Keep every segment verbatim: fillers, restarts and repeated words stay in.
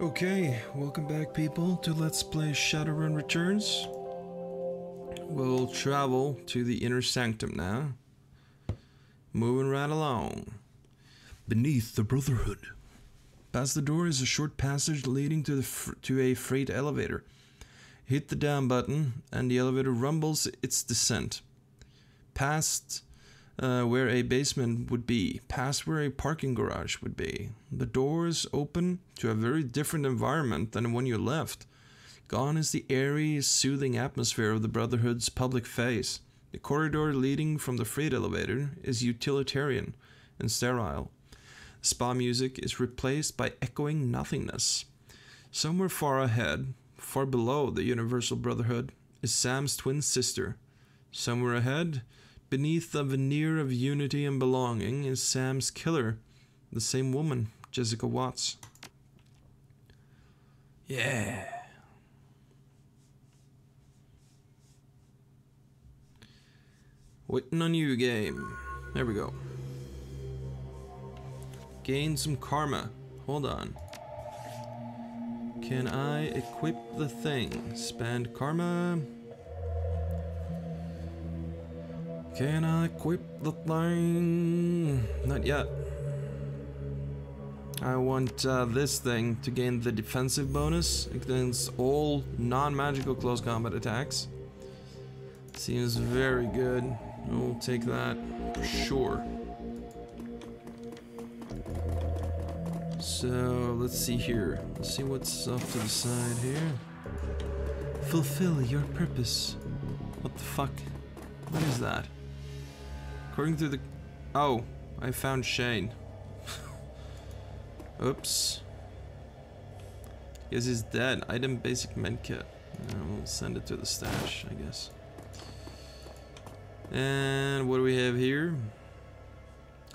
Okay, welcome back people to Let's Play Shadowrun Returns. We'll travel to the inner sanctum now. Moving right along. Beneath the Brotherhood. Past the door is a short passage leading to, the fr to a freight elevator. Hit the down button and the elevator rumbles its descent. Past uh, where a basement would be. Past where a parking garage would be. The doors open to a very different environment than the one you left. Gone is the airy, soothing atmosphere of the Brotherhood's public face. The corridor leading from the freight elevator is utilitarian and sterile. Spa music is replaced by echoing nothingness. Somewhere far ahead, far below the Universal Brotherhood, is Sam's twin sister. Somewhere ahead, beneath the veneer of unity and belonging, is Sam's killer, the same woman, Jessica Watts. Yeah. Waiting on you, game. There we go. Gain some karma. Hold on. Can I equip the thing? Spend karma. Can I equip the thing? Not yet. I want uh, this thing to gain the defensive bonus against all non-magical close combat attacks. Seems very good. We'll take that for sure. So let's see here. Let's see what's off to the side here. Fulfill your purpose. What the fuck? What is that? According to the... Oh, I found Shane. Oops. Guess he's dead. Item basic medkit. We'll send it to the stash, I guess. And what do we have here?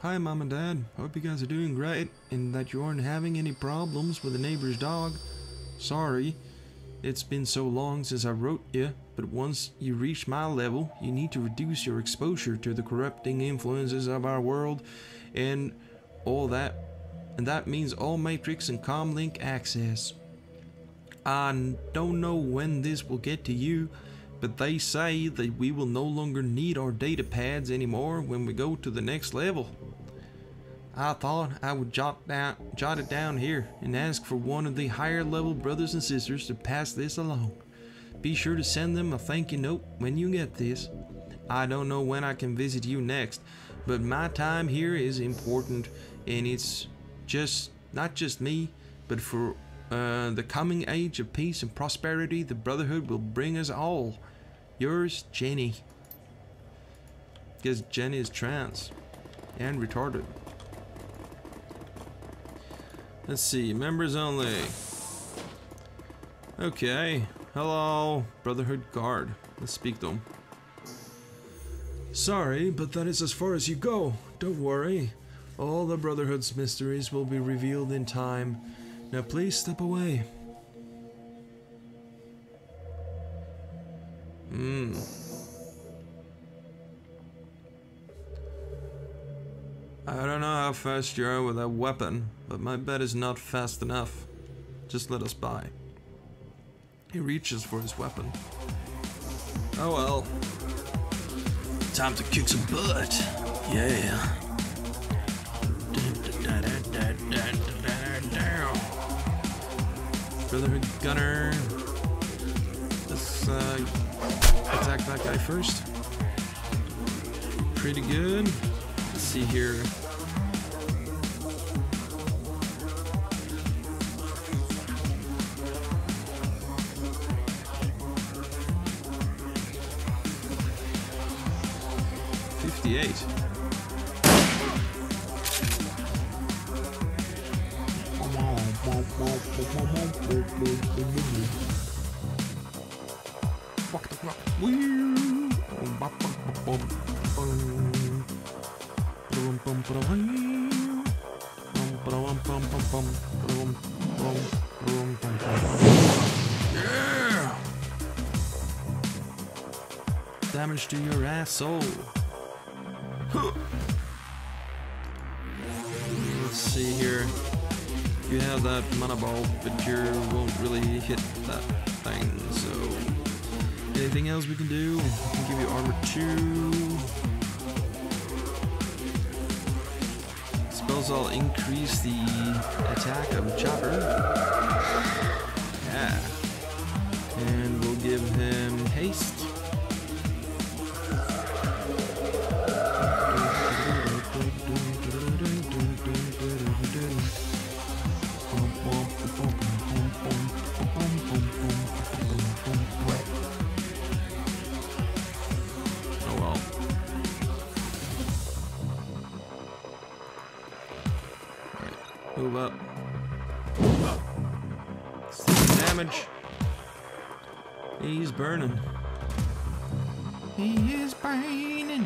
Hi mom and dad, hope you guys are doing great and that you aren't having any problems with the neighbor's dog. Sorry, it's been so long since I wrote you, but once you reach my level, you need to reduce your exposure to the corrupting influences of our world and all that. And that means all Matrix and Comlink access. I don't know when this will get to you, but they say that we will no longer need our data pads anymore when we go to the next level. I thought I would jot, down, jot it down here and ask for one of the higher level brothers and sisters to pass this along. Be sure to send them a thank you note when you get this. I don't know when I can visit you next, but my time here is important, and it's just not just me, but for uh, the coming age of peace and prosperity the Brotherhood will bring us all. Yours, Jenny. Guess Jenny is trans and retarded. Let's see, members only. Okay, hello, Brotherhood guard. Let's speak to him. Sorry, but that is as far as you go. Don't worry. All the Brotherhood's mysteries will be revealed in time. Now please step away. Hmm. I don't know how fast you are with that weapon, but my bet is not fast enough. Just let us by. He reaches for his weapon. Oh well. Time to kick some butt. Yeah. Brotherhood gunner. Let's uh, attack that guy first. Pretty good. Let's see here. fifty-eight. Yeah! Damage to your asshole. Huh. Let's see here. you have that mana ball, but you won't really hit that thing, so... Anything else we can do? I can give you armor two. Spells all increase the attack of Chopper. Yeah. And we'll give him haste. Move up. Oh. Six damage. He's burning. He is burning.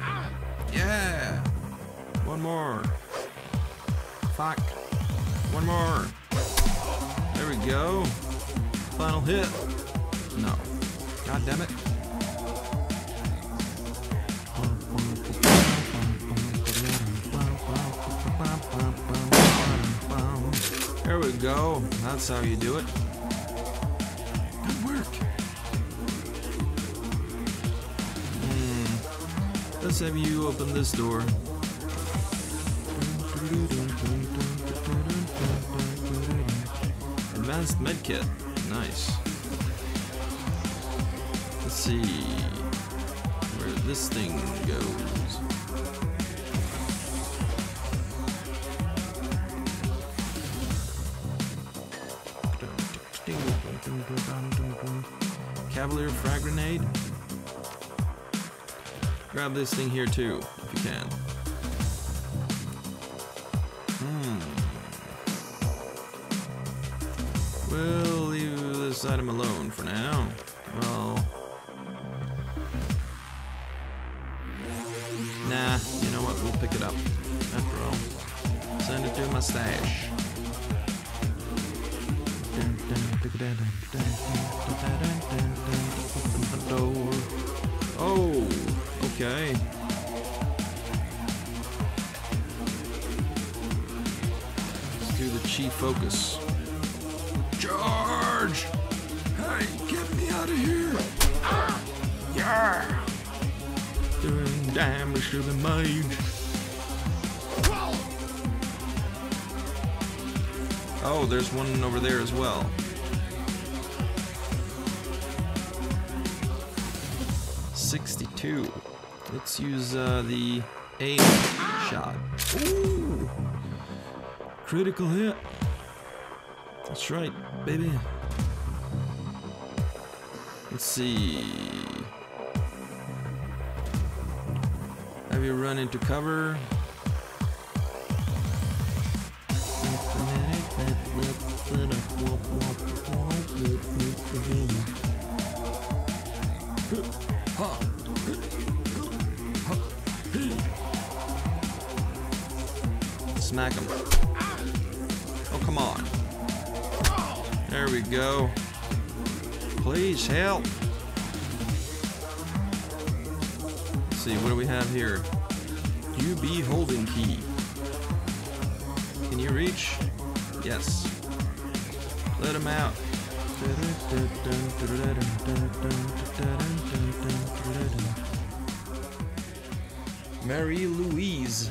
Ah. Yeah. One more. Fuck. One more. There we go. Final hit. No. God damn it. There we go. That's how you do it. Good work. Hmm. Let's have you open this door. Advanced medkit. Nice. Let's see where this thing goes. Cavalier frag grenade. Grab this thing here too, if you can. Hmm. We'll leave this item alone for now. Well, nah. You know what? We'll pick it up. After all, send it to my stash. Oh, okay. Let's do the chi focus. Charge! Hey, get me out of here! Ah, yeah! Doing damage to the mage. Oh, there's one over there as well. sixty-two. Let's use uh, the aim shot. Ooh. Critical hit. That's right, baby. Let's see. Have you run into cover? Smack him. Oh, come on. There we go. Please help. Let's see, what do we have here? U B holding key. Can you reach? Yes. Let him out. Mary Louise.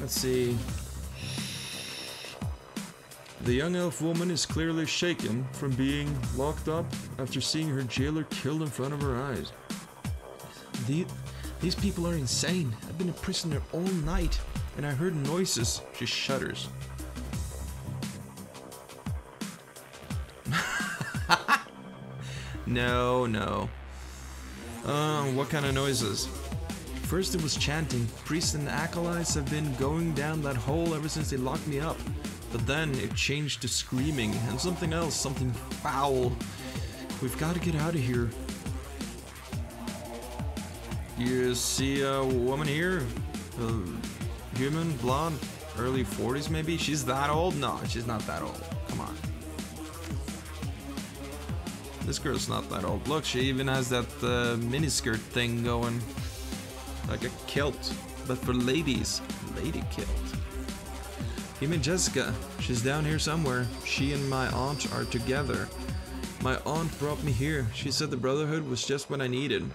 Let's see. The young elf woman is clearly shaken from being locked up after seeing her jailer killed in front of her eyes. The, these people are insane. I've been a prisoner all night, and I heard noises. She shudders. No, no. Uh, what kind of noises? First it was chanting. Priests and acolytes have been going down that hole ever since they locked me up. But then it changed to screaming and something else, something foul. We've got to get out of here. You see a woman here? A human, blonde, early forties maybe? She's that old? No, she's not that old. Come on. This girl's not that old. Look, she even has that uh, miniskirt thing going. Like a kilt, but for ladies. Lady kilt. Him and Jessica. She's down here somewhere. She and my aunt are together. My aunt brought me here. She said the Brotherhood was just what I needed.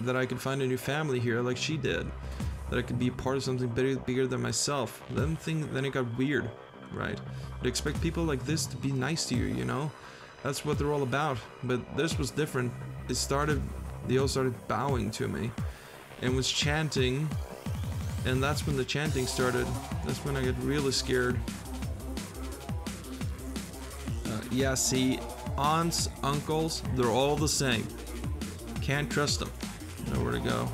That I could find a new family here like she did. That I could be a part of something bigger, bigger than myself. Then, thing, then it got weird, right? You'd expect people like this to be nice to you, you know? That's what they're all about. But this was different. It started... They all started bowing to me. And was chanting. And that's when the chanting started. That's when I got really scared. Uh, yeah, see, aunts, uncles, they're all the same. Can't trust them. Nowhere to go.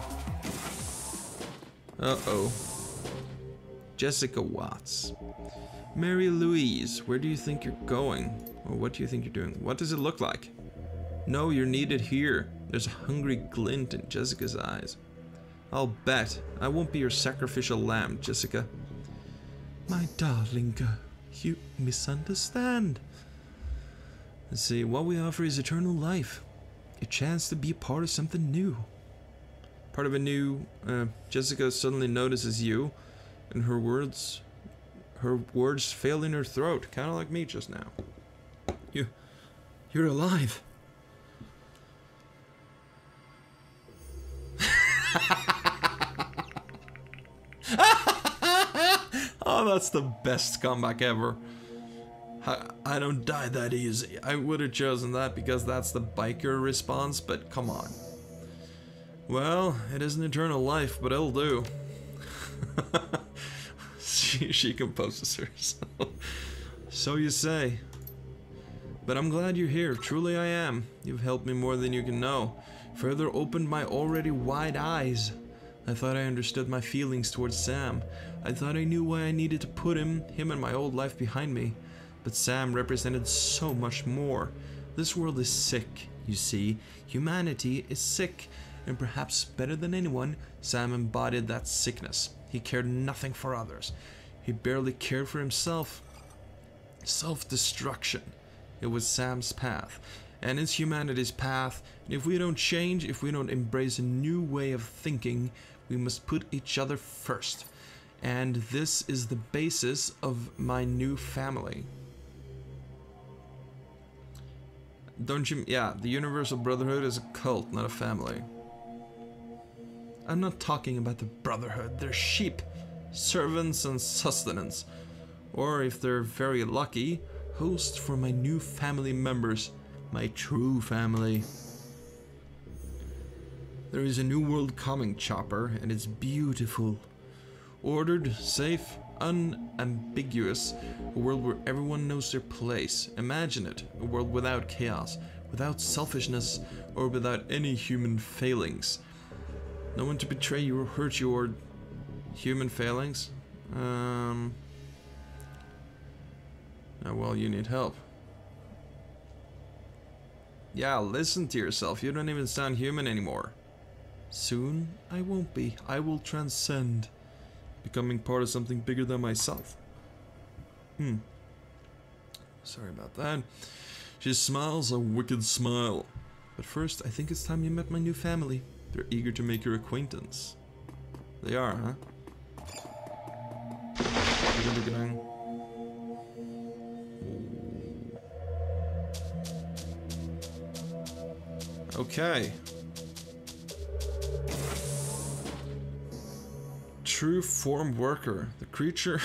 Uh-oh. Jessica Watts. Mary Louise, where do you think you're going? Or what do you think you're doing? What does it look like? No, you're needed here. There's a hungry glint in Jessica's eyes. I'll bet. I won't be your sacrificial lamb, Jessica. My darling girl, you misunderstand. Let's see, what we offer is eternal life. A chance to be part of something new. Part of a new... Uh, Jessica suddenly notices you, and her words... Her words fail in her throat, kind of like me just now. You... You're alive. Oh, that's the best comeback ever. I, I don't die that easy. I would have chosen that because that's the biker response, but come on. Well, it isn't eternal life, but it'll do. she, she composes herself. So you say. But I'm glad you're here. Truly I am. You've helped me more than you can know. Further opened my already wide eyes. I thought I understood my feelings towards Sam. I thought I knew why I needed to put him, him and my old life behind me. But Sam represented so much more. This world is sick, you see. Humanity is sick. And perhaps better than anyone, Sam embodied that sickness. He cared nothing for others. He barely cared for himself. Self-destruction. It was Sam's path. And it's humanity's path. And if we don't change, if we don't embrace a new way of thinking, we must put each other first. And this is the basis of my new family. Don't you... Yeah, the Universal Brotherhood is a cult, not a family. I'm not talking about the Brotherhood. They're sheep, servants and sustenance. Or, if they're very lucky, hosts for my new family members. My true family. There is a new world coming, Chopper, and it's beautiful. Ordered, safe, unambiguous. A world where everyone knows their place. Imagine it. A world without chaos, without selfishness, or without any human failings. No one to betray you or hurt you or... Human failings? Um... Oh, well, you need help. Yeah, listen to yourself. You don't even sound human anymore. Soon, I won't be. I will transcend. Becoming part of something bigger than myself. Hmm. Sorry about that. She smiles a wicked smile. But first, I think it's time you met my new family. They're eager to make your acquaintance. They are, huh? Okay. True form worker. The creature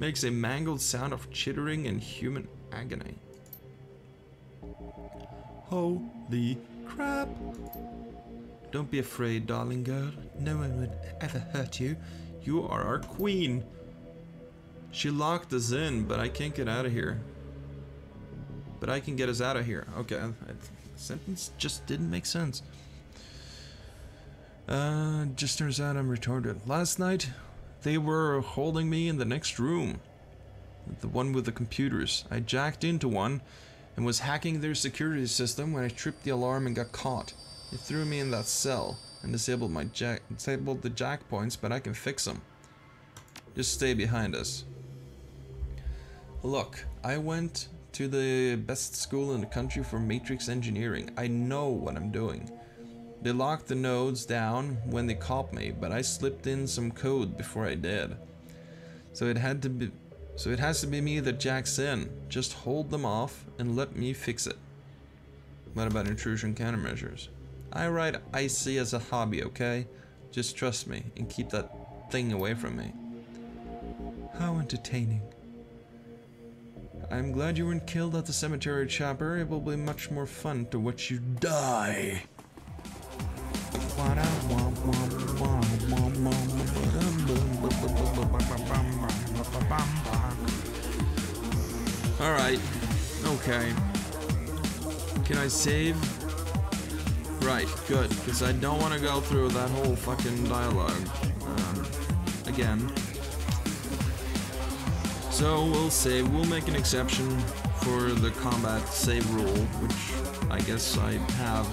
makes a mangled sound of chittering and human agony. Holy crap. Don't be afraid, darling girl. No one would ever hurt you. You are our queen. She locked us in, but I can't get out of here. But I can get us out of here. Okay. Sentence just didn't make sense. Uh, just turns out I'm retarded. Last night, they were holding me in the next room. The one with the computers. I jacked into one and was hacking their security system when I tripped the alarm and got caught. They threw me in that cell and disabled my jack- disabled the jack points, but I can fix them. Just stay behind us. Look, I went... to the best school in the country for Matrix engineering. I know what I'm doing. They locked the nodes down when they caught me, but I slipped in some code before I did. So it had to be So it has to be me that jacks in. Just hold them off and let me fix it. What about intrusion countermeasures? I ride I C as a hobby, okay? Just trust me and keep that thing away from me. How entertaining. I'm glad you weren't killed at the cemetery, Chopper. It will be much more fun to watch you die. Alright. Okay. Can I save? Right, good. Because I don't want to go through that whole fucking dialogue. Um, again. So we'll save, we'll make an exception for the combat save rule, which I guess I have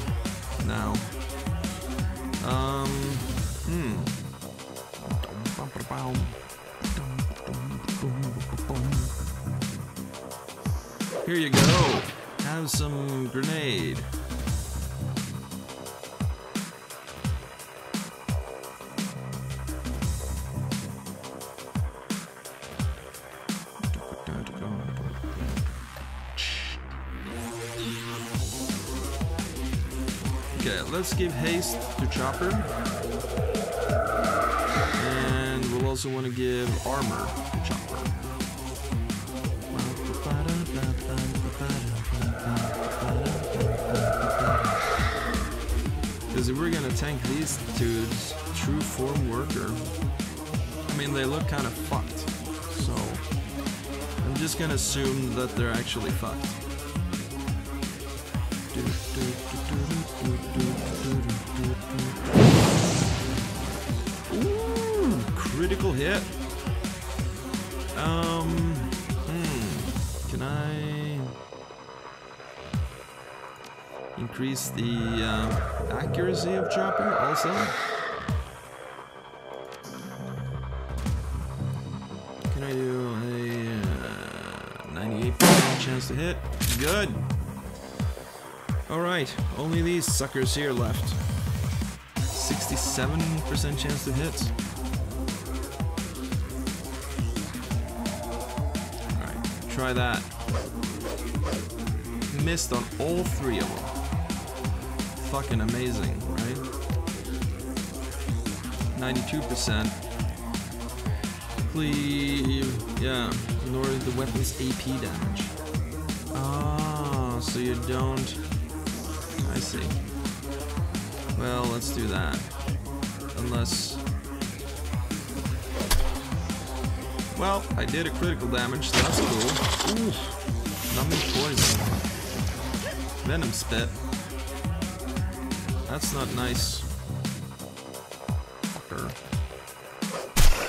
now. Um, hmm. Here you go! Have some grenade. Let's give haste to Chopper, and we'll also want to give armor to Chopper. Because if we're going to tank these dudes, true form worker, I mean they look kind of fucked, so I'm just going to assume that they're actually fucked. Ooh, critical hit. Um, hmm, can I increase the uh, accuracy of Chopper also? Can I do a ninety-eight percent uh, chance to hit? Good. Alright, only these suckers here left. sixty-seven percent chance to hit. Alright, try that. Missed on all three of them. Fucking amazing, right? ninety-two percent. Please, yeah, ignore the weapon's A P damage. Ah, so you don't... I see. Well, let's do that. Unless... Well, I did a critical damage, so that's cool. Ooh! Numbing poison. Venom spit. That's not nice. Fucker.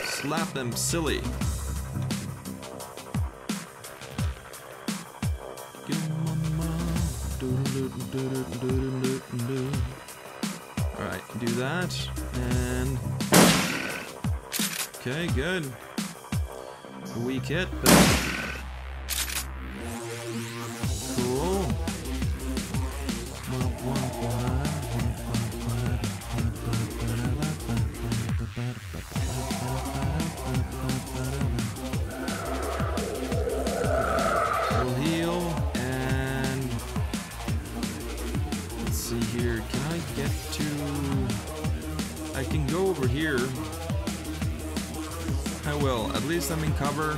Slap them silly. Alright, do that, and... Okay, good. A weak hit, but... Cool. We'll heal, and... Let's see here, can I get to... I can go over here. I will. At least I'm in cover.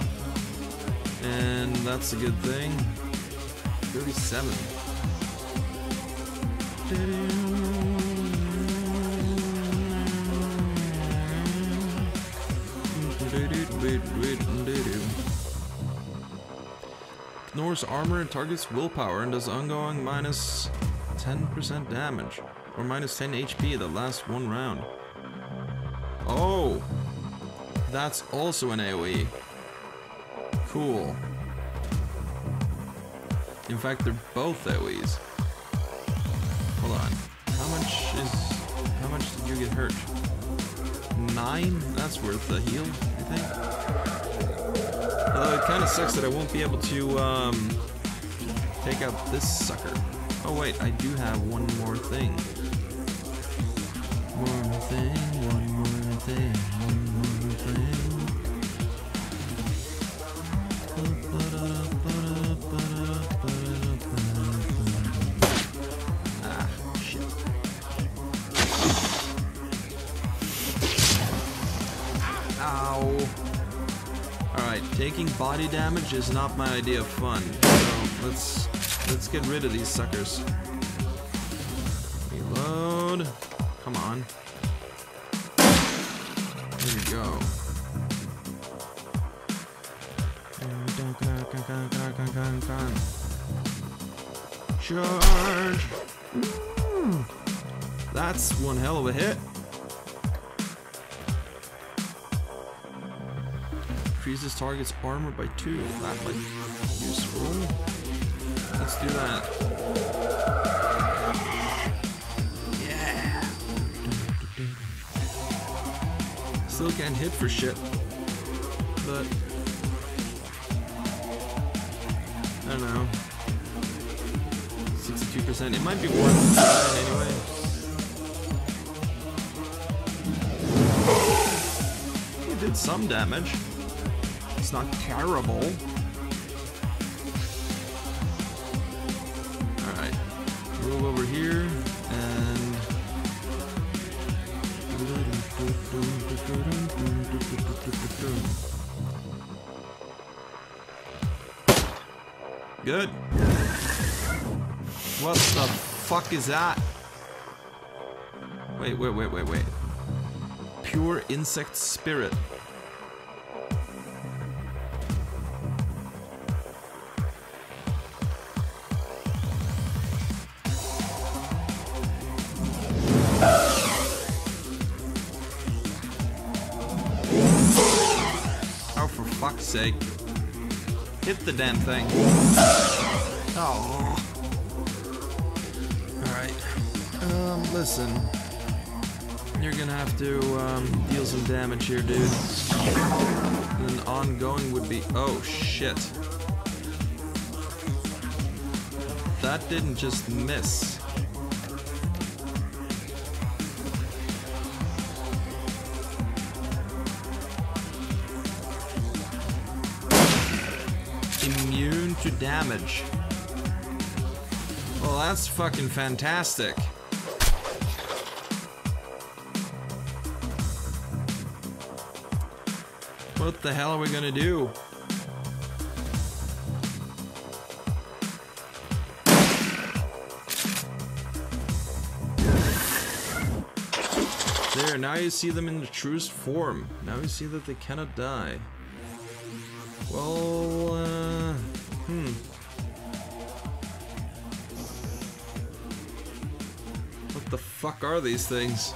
And that's a good thing. thirty-seven. Ignores armor and targets willpower and does ongoing minus ten percent damage. Or minus ten H P that lasts one round. Oh! That's also an AoE. Cool. In fact, they're both AoEs. Hold on. How much is... How much did you get hurt? Nine? That's worth the heal, I think. Although it kind of sucks that I won't be able to, um... take out this sucker. Oh wait, I do have one more thing. One more thing, one more thing, one more thing. Alright, taking body damage is not my idea of fun. So let's let's get rid of these suckers. Reload. Come on. There we go. Charge! Mm. That's one hell of a hit. Increases target's armor by two. That might be useful. Let's do that. Yeah! Still getting hit for shit. But... I don't know. sixty-two percent. It might be worth it anyway. It did some damage. It's not terrible. Alright. Move over here and... Good. What the fuck is that? Wait, wait, wait, wait, wait. Pure insect spirit. Sake. Hit the damn thing. Oh. Alright. Um, listen. You're gonna have to um, deal some damage here, dude. And then ongoing would be... Oh, shit. That didn't just miss. Immune to damage. Well, that's fucking fantastic. What the hell are we gonna do? There, now you see them in the truest form. Now you see that they cannot die. Well, uh, hmm. What the fuck are these things?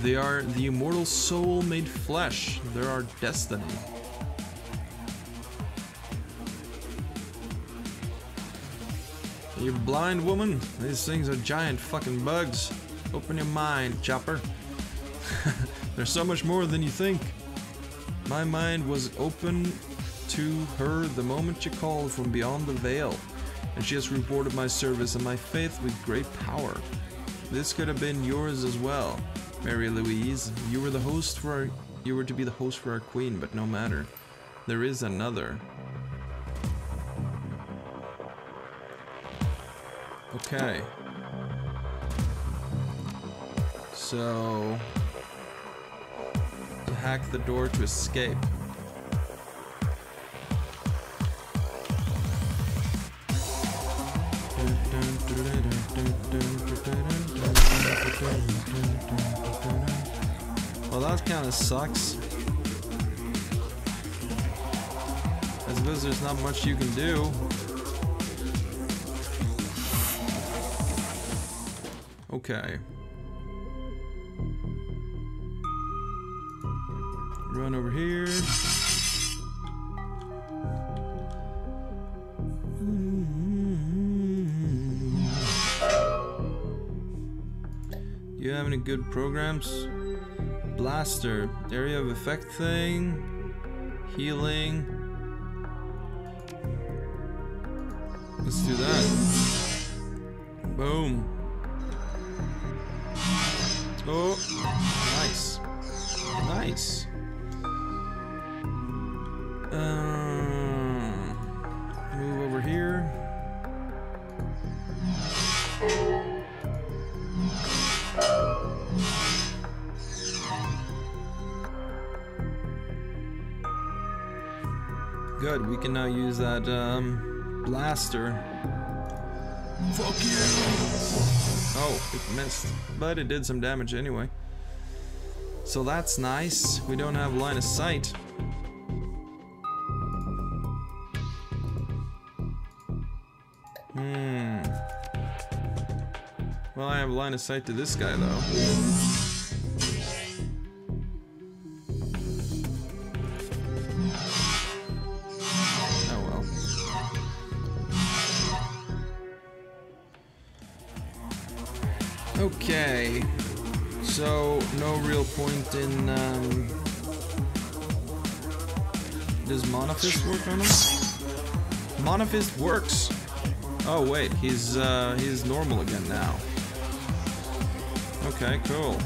They are the immortal soul made flesh. They're our destiny. Are you blind, woman? These things are giant fucking bugs. Open your mind, Chopper. They're so much more than you think. My mind was open to her the moment she called from beyond the veil, and she has rewarded my service and my faith with great power. This could have been yours as well, Mary Louise. You were the host for our, you were to be the host for our queen, but no matter. There is another. Okay. So... hack the door to escape. Well, that kind of sucks. I suppose there's not much you can do. Okay. Run over here. Do you have any good programs? Blaster, area of effect thing, healing. Let's do that. Boom. Oh, nice. Nice. Um, move over here. Good, we can now use that um, blaster. Fuck you! Oh, it missed, but it did some damage anyway. So that's nice. We don't have line of sight. Hmm. Well, I have line of sight to this guy though. Okay, so no real point in, um, does Monofist work on him? Monofist works! Oh wait, he's, uh, he's normal again now. Okay, cool.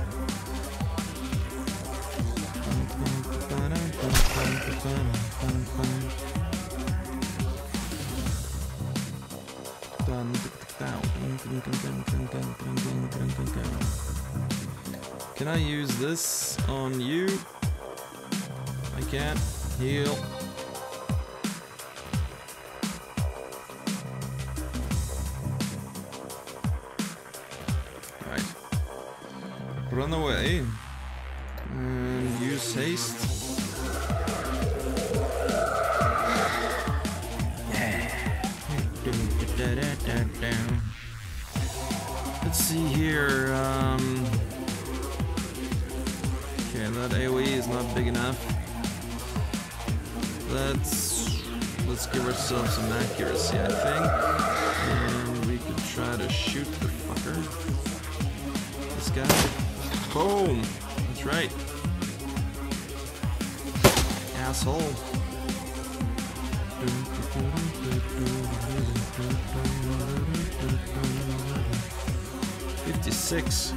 Can I use this on you? I can't. Heal. Right. Run away. And use haste. Let's see here, um... okay, that AoE is not big enough. Let's... let's give ourselves some accuracy, I think. And we could try to shoot the fucker. This guy. Boom! That's right. Asshole. fifty-six.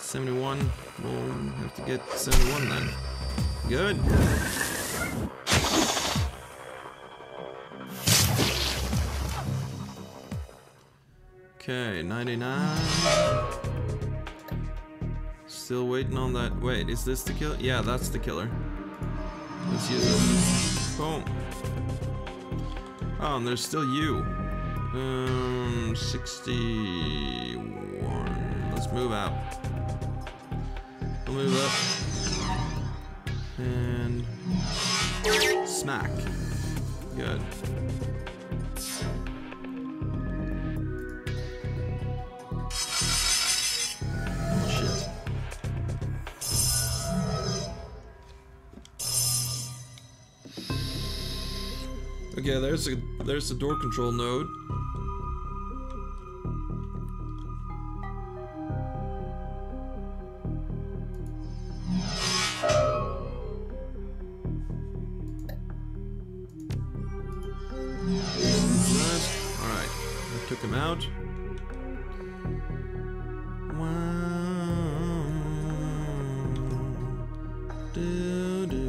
seventy-one. We'll have to get seventy-one then. Good. Okay, ninety-nine. Still waiting on that. Wait, is this the killer? Yeah, that's the killer. Let's use it. Boom. Oh, and there's still you. Um, sixty-one. Let's move out. We'll move up. And... smack. Good. Yeah, there's a there's the door control node. Alright, I took him out. Wow. Do, do.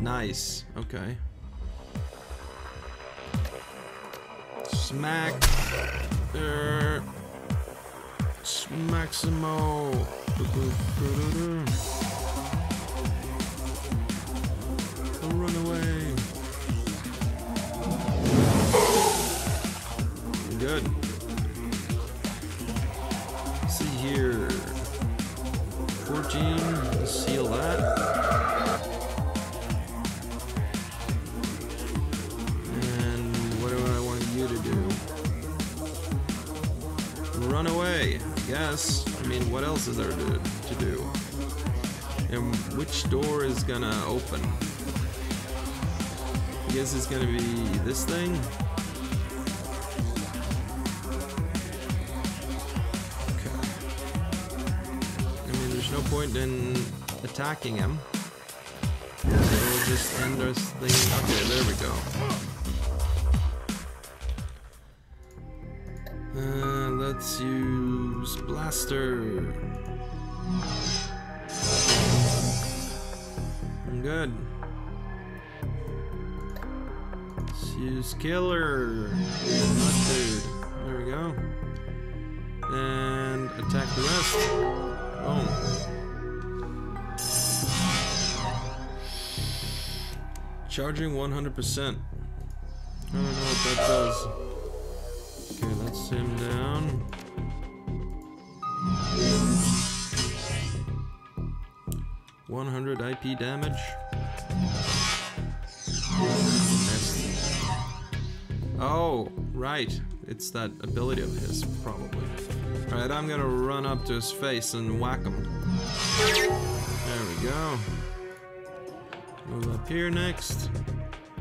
Nice. Okay. Smack. Er. Smaximo. Run away. Good. Let's see here. fourteen. Let's seal that. Run away, I guess. I mean, what else is there to, to do? And which door is gonna open? I guess it's gonna be this thing? Okay. I mean, there's no point in attacking him. So we'll just end our thing. Okay, there we go. Uh, let's use blaster. Good. Let's use killer. Not dude. There we go. And attack the rest. Boom. Charging one hundred percent. I don't know what that does. Okay, that's him down. one hundred I P damage. Oh, right. It's that ability of his, probably. Alright, I'm gonna run up to his face and whack him. There we go. Move up here next.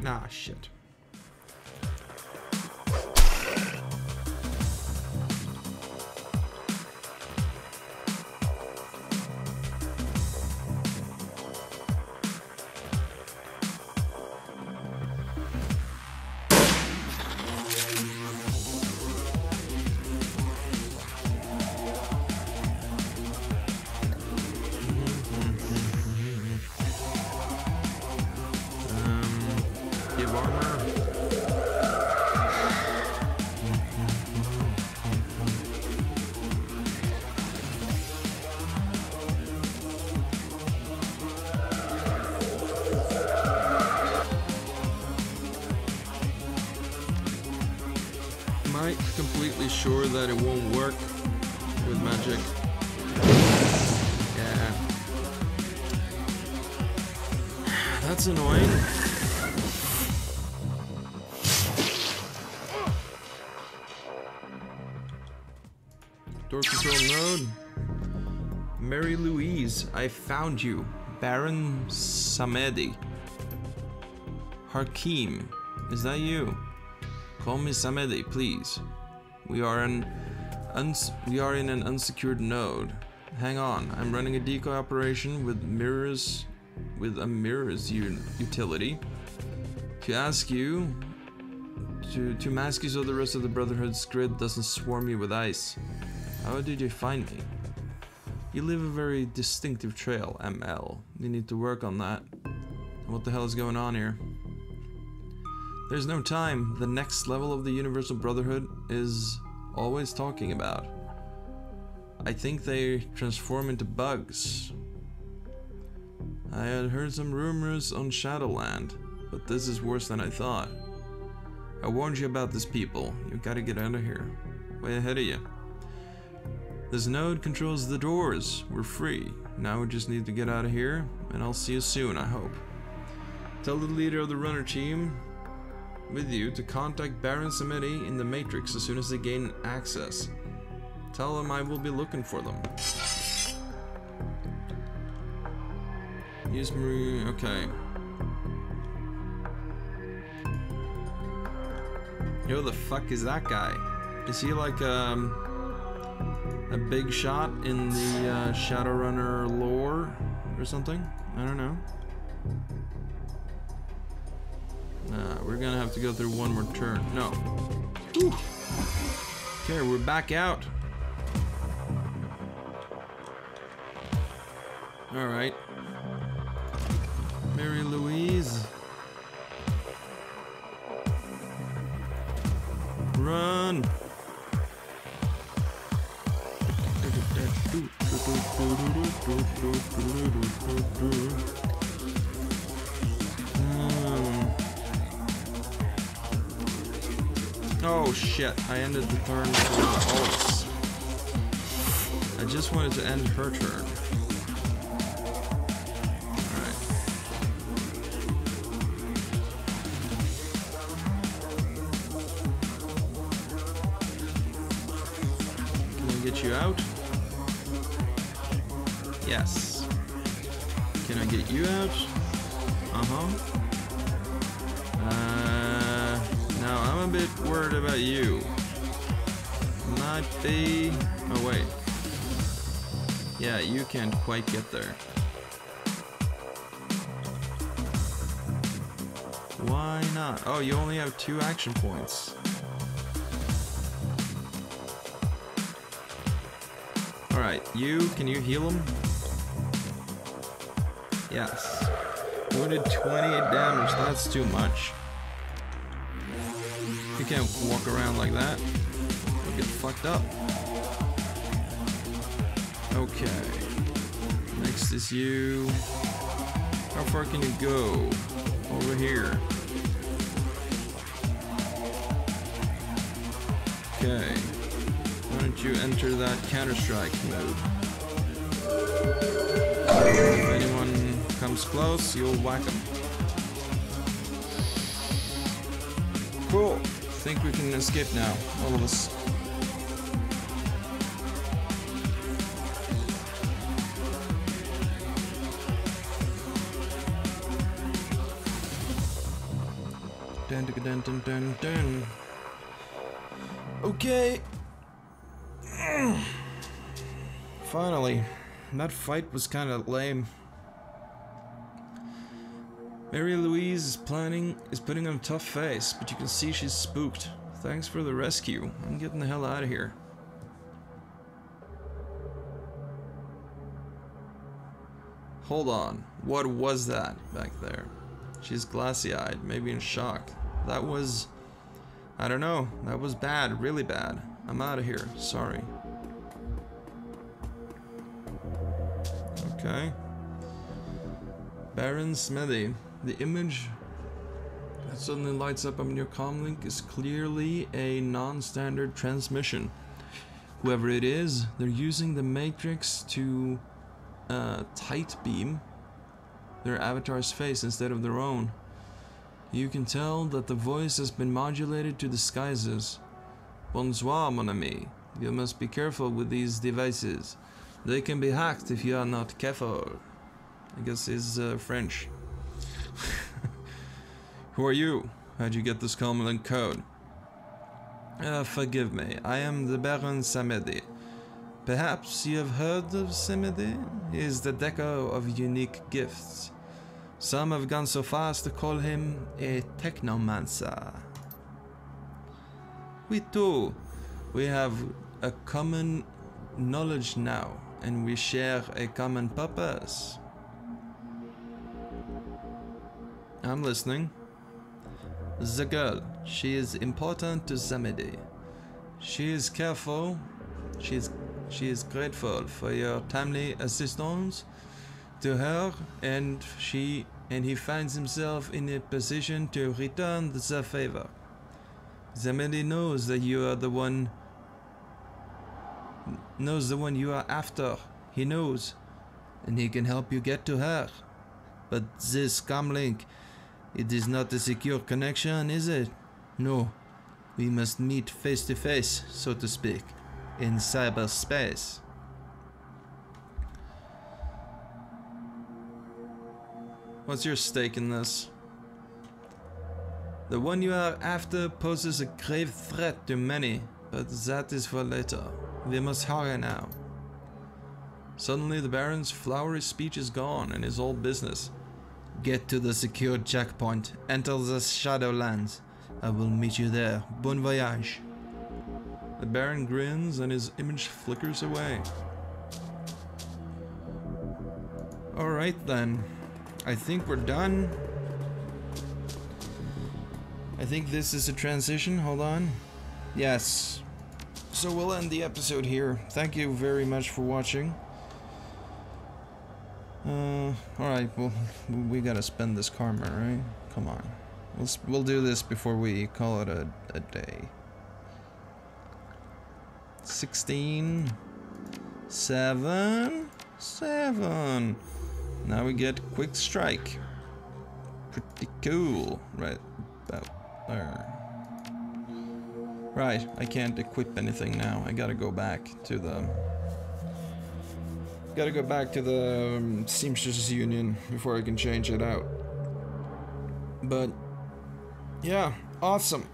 Ah, shit. Sure that it won't work with magic. Yeah. That's annoying. Door control node. Mary Louise, I found you. Baron Samedi. Hakim, is that you? Call me Samedi, please. We are in, uns we are in an unsecured node. Hang on, I'm running a decoy operation with mirrors, with a mirrors utility, to ask you to to mask you so the rest of the Brotherhood's grid doesn't swarm you with ice. How did you find me? You leave a very distinctive trail, M L. You need to work on that. What the hell is going on here? There's no time. The next level of the Universal Brotherhood is always talking about. I think they transform into bugs. I had heard some rumors on Shadowland, but this is worse than I thought. I warned you about this, people. You've got to get out of here. Way ahead of you. This node controls the doors. We're free. Now we just need to get out of here, and I'll see you soon, I hope. Tell the leader of the runner team with you to contact Baron Samedi in the Matrix as soon as they gain access. Tell them I will be looking for them. Use Marie. Okay. Who the fuck is that guy? Is he like um, a big shot in the uh, Shadowrunner lore or something? I don't know. Uh, we're gonna have to go through one more turn. No. Whew. Okay, we're back out. Alright. Mary Louise. Run! Oh shit, I ended the turn for Alice. I just wanted to end her turn. Alright. Can I get you out? Yes. Can I get you out? Uh-huh. Uh... Now, I'm a bit worried about you. Might be... Oh, wait. Yeah, you can't quite get there. Why not? Oh, you only have two action points. Alright, you, can you heal him? Yes. Wounded twenty-eight damage, that's too much. You can't walk around like that. You'll get fucked up. Okay. Next is you. How far can you go? Over here. Okay. Why don't you enter that Counter-Strike mode? If anyone comes close, you'll whack them. Cool. I think we can escape now, all of us. Dun, dun, dun, dun, dun. Okay. Finally. That fight was kind of lame. Mary Louise is planning, is putting on a tough face, but you can see she's spooked. Thanks for the rescue. I'm getting the hell out of here. Hold on. What was that back there? She's glassy-eyed, maybe in shock. That was... I don't know. That was bad. Really bad. I'm out of here. Sorry. Okay. Baron Samedi. The image that suddenly lights up on your Comlink is clearly a non-standard transmission. Whoever it is, they're using the Matrix to uh, tight beam their avatar's face instead of their own. You can tell that the voice has been modulated to disguises. Bonsoir, mon ami. You must be careful with these devices. They can be hacked if you are not careful. I guess he's uh, French. Who are you? How'd you get this Comlink code? Uh, forgive me. I am the Baron Samedi. Perhaps you have heard of Samedi? He is the deco of unique gifts. Some have gone so far as to call him a technomancer. We too. We have a common knowledge now, and we share a common purpose. I'm listening. The girl. She is important to Samedi. She is careful. She is She is grateful for your timely assistance to her, and she and he finds himself in a position to return the favor. Samedi knows that you are the one knows the one you are after. He knows, and he can help you get to her. But this Comlink, it is not a secure connection, is it? No. We must meet face to face, so to speak. In cyberspace. What's your stake in this? The one you are after poses a grave threat to many, but that is for later. We must hurry now. Suddenly the Baron's flowery speech is gone and his old business. Get to the secured checkpoint. Enter the Shadowlands. I will meet you there. Bon voyage. The Baron grins and his image flickers away. Alright then. I think we're done. I think this is a transition. Hold on. Yes. So we'll end the episode here. Thank you very much for watching. Uh, Alright, well, we gotta spend this karma, right? Come on. We'll, we'll do this before we call it a, a day. sixteen, seven, seven. Now we get Quick Strike. Pretty cool. Right about there. Right, I can't equip anything now. I gotta go back to the... Gotta go back to the um, Seamstress Union before I can change it out. But, yeah, awesome.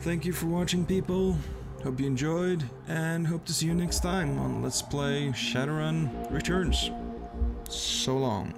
Thank you for watching, people. Hope you enjoyed, and hope to see you next time on Let's Play Shadowrun Returns. So long.